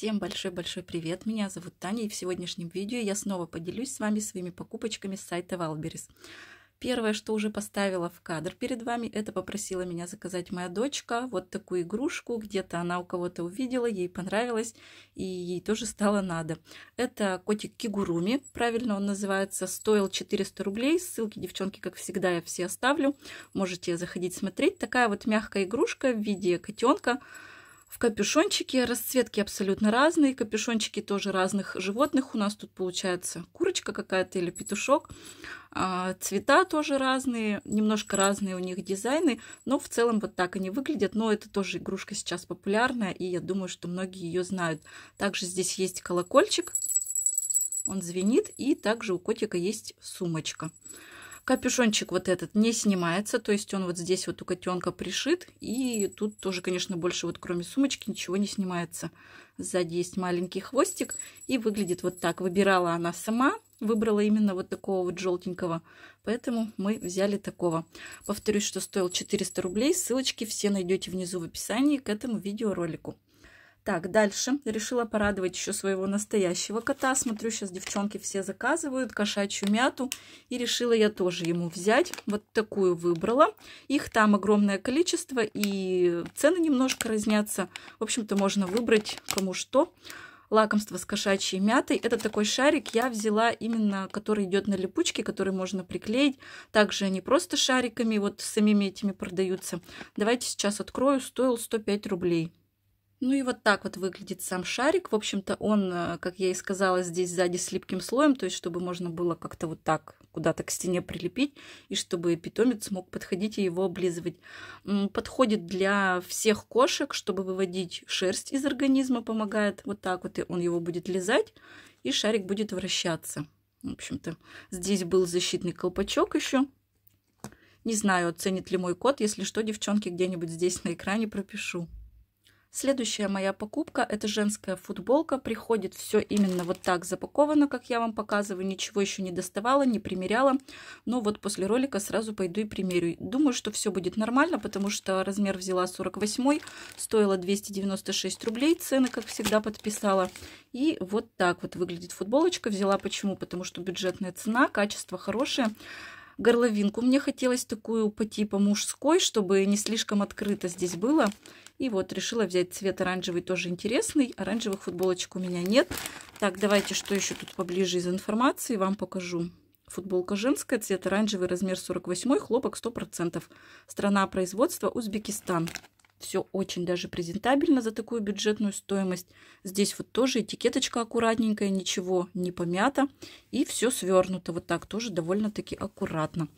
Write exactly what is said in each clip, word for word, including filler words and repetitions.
Всем большой-большой привет! Меня зовут Таня, и в сегодняшнем видео я снова поделюсь с вами своими покупочками с сайта Wildberries. Первое, что уже поставила в кадр перед вами, это попросила меня заказать моя дочка вот такую игрушку. Где-то она у кого-то увидела, ей понравилось, и ей тоже стало надо. Это котик Кигуруми, правильно он называется, стоил четыреста рублей. Ссылки, девчонки, как всегда, я все оставлю. Можете заходить смотреть. Такая вот мягкая игрушка в виде котенка. В капюшончике расцветки абсолютно разные, капюшончики тоже разных животных. У нас тут получается курочка какая-то или петушок. Цвета тоже разные, немножко разные у них дизайны, но в целом вот так они выглядят. Но это тоже игрушка сейчас популярная, и я думаю, что многие ее знают. Также здесь есть колокольчик, он звенит, и также у котика есть сумочка. Капюшончик вот этот не снимается, то есть он вот здесь вот у котенка пришит, и тут тоже, конечно, больше вот кроме сумочки ничего не снимается. Сзади есть маленький хвостик, и выглядит вот так. Выбирала она сама, выбрала именно вот такого вот желтенького, поэтому мы взяли такого. Повторюсь, что стоил четыреста рублей, ссылочки все найдете внизу в описании к этому видеоролику. Так, дальше решила порадовать еще своего настоящего кота. Смотрю, сейчас девчонки все заказывают кошачью мяту. И решила я тоже ему взять. Вот такую выбрала. Их там огромное количество, и цены немножко разнятся. В общем-то, можно выбрать кому что. Лакомство с кошачьей мятой. Это такой шарик. Я взяла именно, который идет на липучке, который можно приклеить. Также они просто шариками, вот самими этими продаются. Давайте сейчас открою. Стоил сто пять рублей. Ну и вот так вот выглядит сам шарик. В общем-то, он, как я и сказала, здесь сзади с липким слоем, то есть чтобы можно было как-то вот так куда-то к стене прилепить, и чтобы питомец мог подходить и его облизывать. Подходит для всех кошек, чтобы выводить шерсть из организма, помогает. Вот так вот и он его будет лизать, и шарик будет вращаться. В общем-то, здесь был защитный колпачок еще. Не знаю, оценит ли мой кот. Если что, девчонки, где-нибудь здесь на экране пропишу. Следующая моя покупка — это женская футболка. Приходит все именно вот так запаковано, как я вам показываю. Ничего еще не доставала, не примеряла. Но вот после ролика сразу пойду и примерю. Думаю, что все будет нормально, потому что размер взяла сорок восьмой, стоила двести девяносто шесть рублей. Цены, как всегда, подписала. И вот так вот выглядит футболочка. Взяла почему? Потому что бюджетная цена, качество хорошее. Горловинку мне хотелось такую по типу мужской, чтобы не слишком открыто здесь было. И вот решила взять цвет оранжевый, тоже интересный. Оранжевых футболочек у меня нет. Так, давайте, что еще тут поближе из информации вам покажу. Футболка женская, цвет оранжевый, размер сорок восьмой, хлопок сто процентов. Страна производства Узбекистан. Все очень даже презентабельно за такую бюджетную стоимость. Здесь вот тоже этикеточка аккуратненькая, ничего не помято. И все свернуто вот так тоже довольно-таки аккуратно.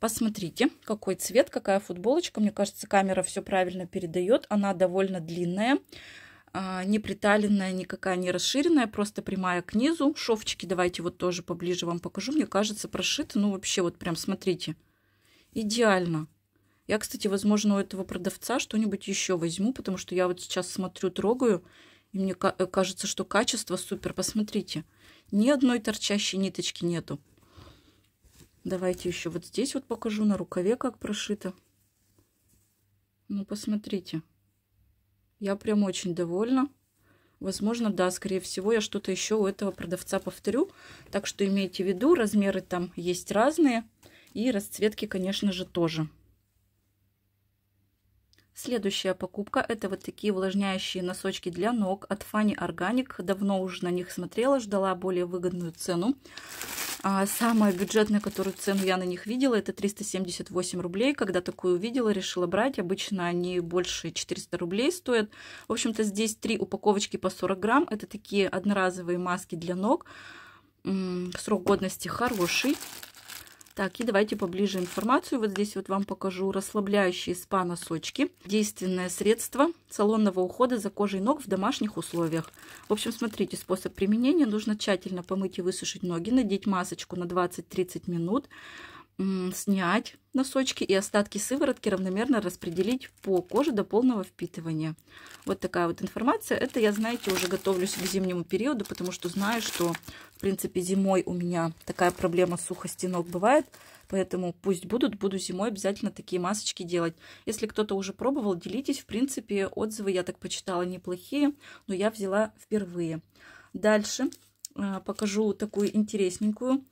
Посмотрите, какой цвет, какая футболочка. Мне кажется, камера все правильно передает. Она довольно длинная, не приталенная, никакая не расширенная, просто прямая к низу. Шовчики давайте вот тоже поближе вам покажу. Мне кажется, прошиты. Ну, вообще вот прям смотрите. Идеально. Я, кстати, возможно, у этого продавца что-нибудь еще возьму, потому что я вот сейчас смотрю, трогаю, и мне кажется, что качество супер. Посмотрите, ни одной торчащей ниточки нету. Давайте еще вот здесь вот покажу, на рукаве как прошито. Ну, посмотрите. Я прям очень довольна. Возможно, да, скорее всего, я что-то еще у этого продавца повторю. Так что имейте в виду, размеры там есть разные, и расцветки, конечно же, тоже. Следующая покупка — это вот такие увлажняющие носочки для ног от Funny Organix. Давно уже на них смотрела, ждала более выгодную цену. А самая бюджетная, которую цену я на них видела, это триста семьдесят восемь рублей. Когда такую увидела, решила брать. Обычно они больше четырёхсот рублей стоят. В общем-то, здесь три упаковочки по сорок грамм. Это такие одноразовые маски для ног. Срок годности хороший. Так, и давайте поближе информацию. Вот здесь вот вам покажу расслабляющие спа-носочки. Действенное средство салонного ухода за кожей ног в домашних условиях. В общем, смотрите, способ применения. Нужно тщательно помыть и высушить ноги, надеть масочку на двадцать-тридцать минут. снять носочки и остатки сыворотки равномерно распределить по коже до полного впитывания. Вот такая вот информация. Это я, знаете, уже готовлюсь к зимнему периоду, потому что знаю, что, в принципе, зимой у меня такая проблема сухости ног бывает, поэтому пусть будут, буду зимой обязательно такие масочки делать. Если кто-то уже пробовал, делитесь. В принципе, отзывы, я так почитала, неплохие, но я взяла впервые. Дальше э, покажу такую интересненькую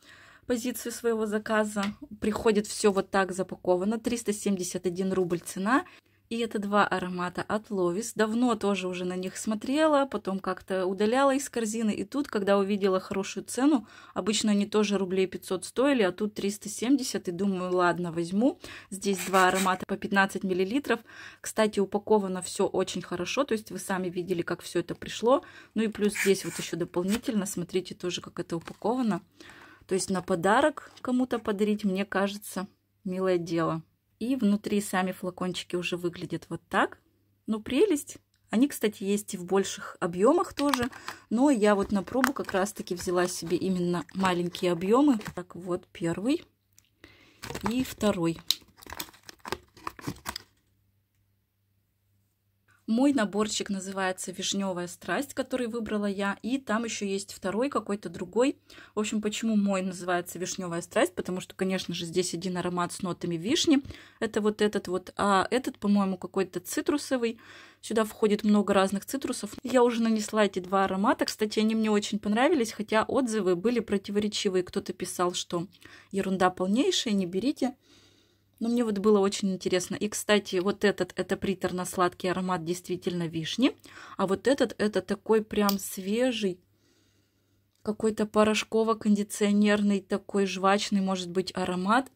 позицию своего заказа. Приходит все вот так запаковано. триста семьдесят один рубль цена. И это два аромата от Love Is. Давно тоже уже на них смотрела, потом как-то удаляла из корзины. И тут, когда увидела хорошую цену, обычно они тоже рублей пятьсот стоили, а тут триста семьдесят. И думаю, ладно, возьму. Здесь два аромата по пятнадцать миллилитров. Кстати, упаковано все очень хорошо. То есть вы сами видели, как все это пришло. Ну и плюс здесь вот еще дополнительно, смотрите тоже, как это упаковано. То есть на подарок кому-то подарить, мне кажется, милое дело. И внутри сами флакончики уже выглядят вот так. Ну, прелесть. Они, кстати, есть и в больших объемах тоже. Но я вот на пробу как раз-таки взяла себе именно маленькие объемы. Так, вот первый и второй. Мой наборчик называется «Вишневая страсть», который выбрала я. И там еще есть второй, какой-то другой. В общем, почему мой называется «Вишневая страсть»? Потому что, конечно же, здесь один аромат с нотами вишни. Это вот этот вот. А этот, по-моему, какой-то цитрусовый. Сюда входит много разных цитрусов. Я уже нанесла эти два аромата. Кстати, они мне очень понравились, хотя отзывы были противоречивые. Кто-то писал, что ерунда полнейшая, не берите. Но мне вот было очень интересно. И, кстати, вот этот, это приторно-сладкий аромат действительно вишни. А вот этот, это такой прям свежий, какой-то порошково-кондиционерный, такой жвачный, может быть, аромат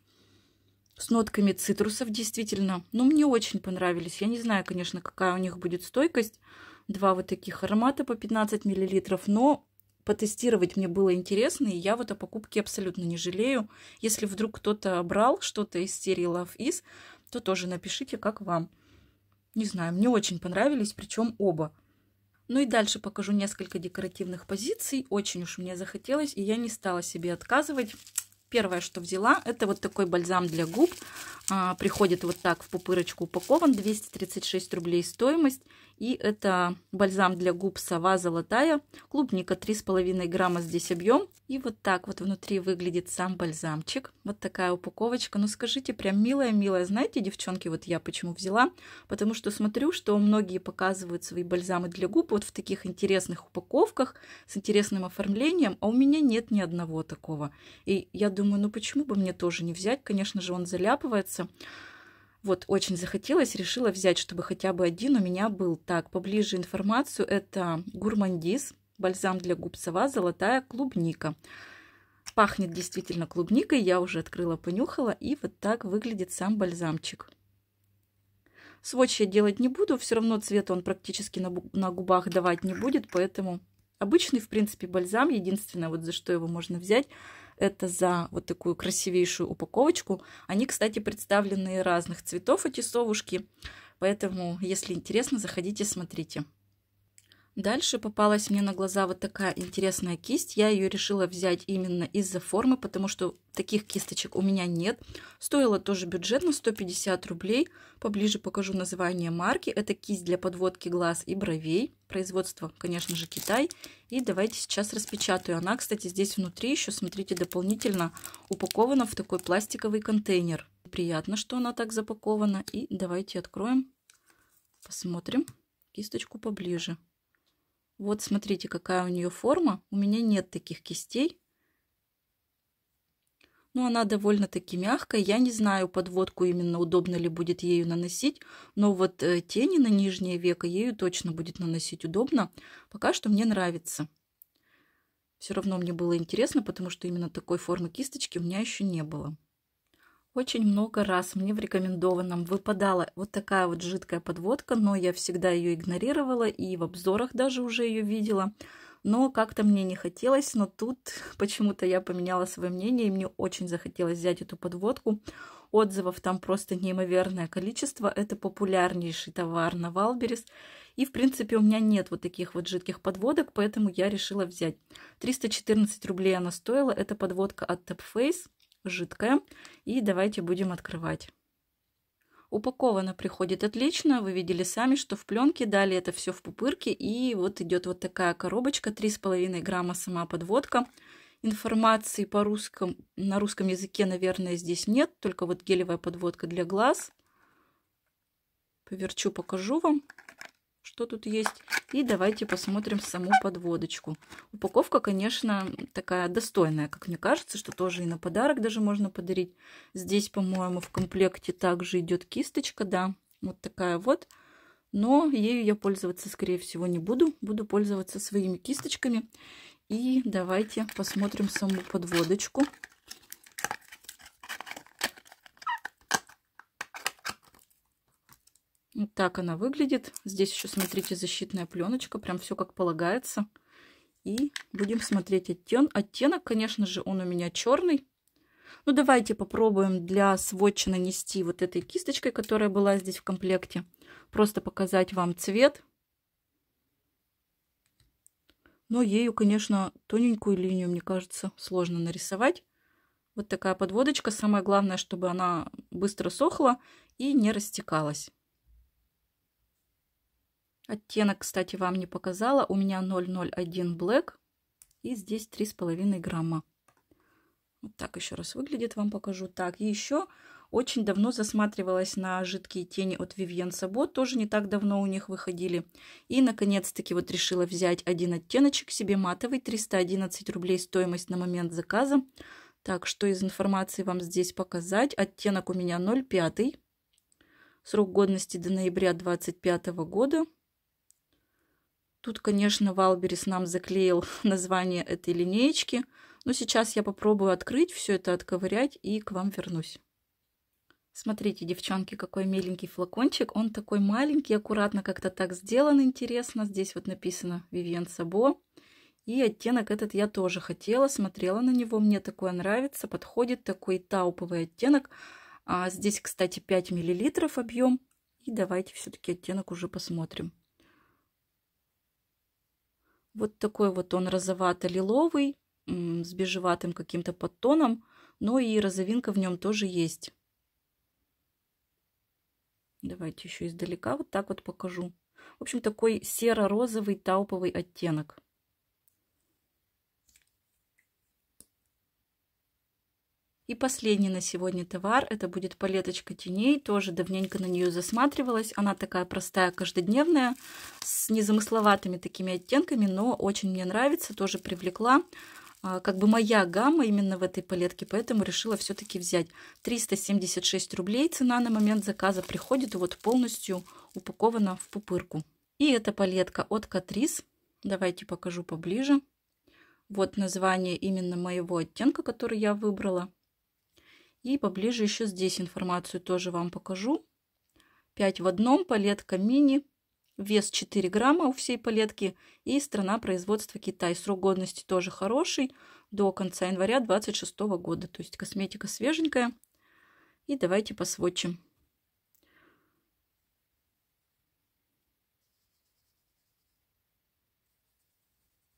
с нотками цитрусов, действительно. Ну, мне очень понравились. Я не знаю, конечно, какая у них будет стойкость. Два вот таких аромата по пятнадцать миллилитров, но потестировать мне было интересно, и я вот о покупке абсолютно не жалею. Если вдруг кто-то брал что-то из серии Love Is, то тоже напишите, как вам. Не знаю, мне очень понравились, причем оба. Ну и дальше покажу несколько декоративных позиций. Очень уж мне захотелось, и я не стала себе отказывать. Первое, что взяла, это вот такой бальзам для губ. А, приходит вот так в пупырочку упакован. двести тридцать шесть рублей стоимость. И это бальзам для губ «Сова золотая». Клубника три с половиной грамма здесь объем. И вот так вот внутри выглядит сам бальзамчик. Вот такая упаковочка. Ну скажите, прям милая-милая. Знаете, девчонки, вот я почему взяла? Потому что смотрю, что многие показывают свои бальзамы для губ вот в таких интересных упаковках, с интересным оформлением. А у меня нет ни одного такого. И я думаю, ну почему бы мне тоже не взять? Конечно же, он заляпывается. Вот, очень захотелось, решила взять, чтобы хотя бы один у меня был. Так, поближе информацию. Это Гурмандиз, бальзам для губ «Сова золотая», клубника. Пахнет действительно клубникой, я уже открыла, понюхала. И вот так выглядит сам бальзамчик. Свотч я делать не буду, все равно цвет он практически на губах давать не будет, поэтому обычный, в принципе, бальзам. Единственное, вот за что его можно взять, это за вот такую красивейшую упаковочку. Они, кстати, представлены разных цветов, эти совушки. Поэтому, если интересно, заходите, смотрите. Дальше попалась мне на глаза вот такая интересная кисть. Я ее решила взять именно из-за формы, потому что таких кисточек у меня нет. Стоила тоже бюджетно, сто пятьдесят рублей. Поближе покажу название марки. Это кисть для подводки глаз и бровей. Производство, конечно же, Китай. И давайте сейчас распечатаю. Она, кстати, здесь внутри еще, смотрите, дополнительно упакована в такой пластиковый контейнер. Приятно, что она так запакована. И давайте откроем, посмотрим кисточку поближе. Вот, смотрите, какая у нее форма. У меня нет таких кистей. Но она довольно-таки мягкая. Я не знаю, подводку именно удобно ли будет ею наносить. Но вот тени на нижнее веко ею точно будет наносить удобно. Пока что мне нравится. Все равно мне было интересно, потому что именно такой формы кисточки у меня еще не было. Очень много раз мне в рекомендованном выпадала вот такая вот жидкая подводка, но я всегда ее игнорировала и в обзорах даже уже ее видела. Но как-то мне не хотелось, но тут почему-то я поменяла свое мнение, и мне очень захотелось взять эту подводку. Отзывов там просто неимоверное количество. Это популярнейший товар на Wildberries. И, в принципе, у меня нет вот таких вот жидких подводок, поэтому я решила взять. триста четырнадцать рублей она стоила. Это подводка от TopFace. жидкое. И давайте будем открывать. Упаковано приходит отлично. Вы видели сами, что в пленке. Далее это все в пупырке. И вот идет вот такая коробочка. три с половиной грамма сама подводка. Информации по русскому, на русском языке, наверное, здесь нет. Только вот гелевая подводка для глаз. Поверчу, покажу вам, что тут есть. И давайте посмотрим саму подводочку. Упаковка, конечно, такая достойная, как мне кажется, что тоже и на подарок даже можно подарить. Здесь, по-моему, в комплекте также идет кисточка, да, вот такая вот. Но ею я пользоваться, скорее всего, не буду. Буду пользоваться своими кисточками. И давайте посмотрим саму подводочку. Вот так она выглядит. Здесь еще, смотрите, защитная пленочка. Прям все как полагается. И будем смотреть оттен... оттенок. Конечно же, он у меня черный. Ну, давайте попробуем для сводча нанести вот этой кисточкой, которая была здесь в комплекте. Просто показать вам цвет. Но ею, конечно, тоненькую линию, мне кажется, сложно нарисовать. Вот такая подводочка. Самое главное, чтобы она быстро сохла и не растекалась. Оттенок, кстати, вам не показала. У меня ноль ноль один Black. И здесь три с половиной грамма. Вот так еще раз выглядит, вам покажу. Так, и еще очень давно засматривалась на жидкие тени от Vivienne Sabo. Тоже не так давно у них выходили. И, наконец-таки, вот решила взять один оттеночек себе матовый. триста одиннадцать рублей стоимость на момент заказа. Так, что из информации вам здесь показать? Оттенок у меня ноль пять. Срок годности до ноября две тысячи двадцать пятого года. Тут, конечно, Wildberries нам заклеил название этой линеечки. Но сейчас я попробую открыть, все это отковырять и к вам вернусь. Смотрите, девчонки, какой миленький флакончик. Он такой маленький, аккуратно как-то так сделан, интересно. Здесь вот написано Vivienne Sabo. И оттенок этот я тоже хотела, смотрела на него. Мне такое нравится, подходит такой тауповый оттенок. А здесь, кстати, пять миллилитров объем. И давайте все-таки оттенок уже посмотрим. Вот такой вот он розовато-лиловый, с бежеватым каким-то подтоном, но и розовинка в нем тоже есть. Давайте еще издалека вот так вот покажу. В общем, такой серо-розовый тауповый оттенок. И последний на сегодня товар, это будет палеточка теней, тоже давненько на нее засматривалась, она такая простая, каждодневная, с незамысловатыми такими оттенками, но очень мне нравится, тоже привлекла, как бы моя гамма именно в этой палетке, поэтому решила все-таки взять. Триста семьдесят шесть рублей цена на момент заказа, приходит вот полностью упакована в пупырку. И эта палетка от Catrice, давайте покажу поближе, вот название именно моего оттенка, который я выбрала. И поближе еще здесь информацию тоже вам покажу. пять в одном, палетка мини, вес четыре грамма у всей палетки и страна производства Китай. Срок годности тоже хороший, до конца января две тысячи двадцать шестого года. То есть косметика свеженькая. И давайте посвотчим.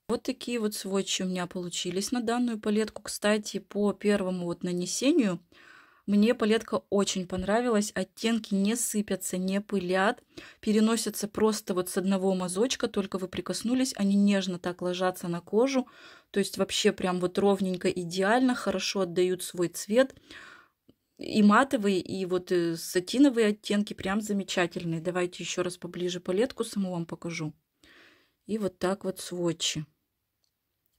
Вот такие вот свотчи у меня получились на данную палетку. Кстати, по первому вот нанесению мне палетка очень понравилась. Оттенки не сыпятся, не пылят. Переносятся просто вот с одного мазочка, только вы прикоснулись. Они нежно так ложатся на кожу. То есть вообще прям вот ровненько, идеально, хорошо отдают свой цвет. И матовые, и вот сатиновые оттенки прям замечательные. Давайте еще раз поближе палетку саму вам покажу. И вот так вот свотчи.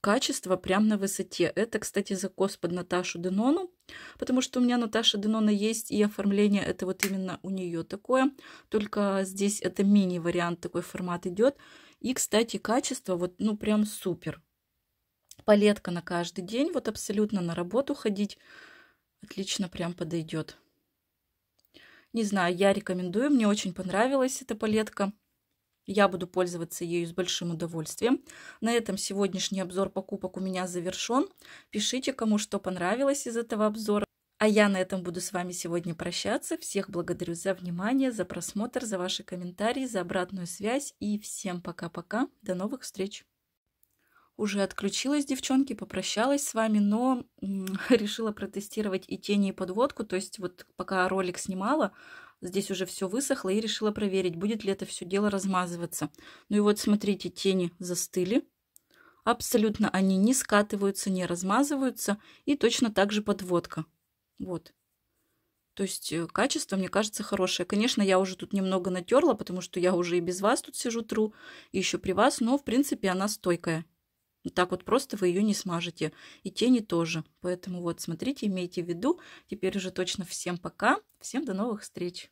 Качество прям на высоте. Это, кстати, закос под Наташу Денону, потому что у меня Наташа Денона есть, и оформление это вот именно у нее такое. Только здесь это мини-вариант, такой формат идет. И, кстати, качество вот, ну, прям супер. Палетка на каждый день, вот абсолютно на работу ходить. Отлично прям подойдет. Не знаю, я рекомендую, мне очень понравилась эта палетка. Я буду пользоваться ею с большим удовольствием. На этом сегодняшний обзор покупок у меня завершен. Пишите, кому что понравилось из этого обзора. А я на этом буду с вами сегодня прощаться. Всех благодарю за внимание, за просмотр, за ваши комментарии, за обратную связь. И всем пока-пока. До новых встреч. уже отключилась, девчонки, попрощалась с вами, но решила протестировать и тени, и подводку. То есть вот пока ролик снимала, здесь уже все высохло, и решила проверить, будет ли это все дело размазываться. Ну и вот смотрите, тени застыли. Абсолютно они не скатываются, не размазываются. И точно так же подводка. Вот. То есть качество, мне кажется, хорошее. Конечно, я уже тут немного натерла, потому что я уже и без вас тут сижу, тру, и еще при вас, но в принципе она стойкая. Вот так вот просто вы ее не смажете. И тени тоже. Поэтому вот смотрите, имейте в виду. Теперь уже точно всем пока. Всем до новых встреч.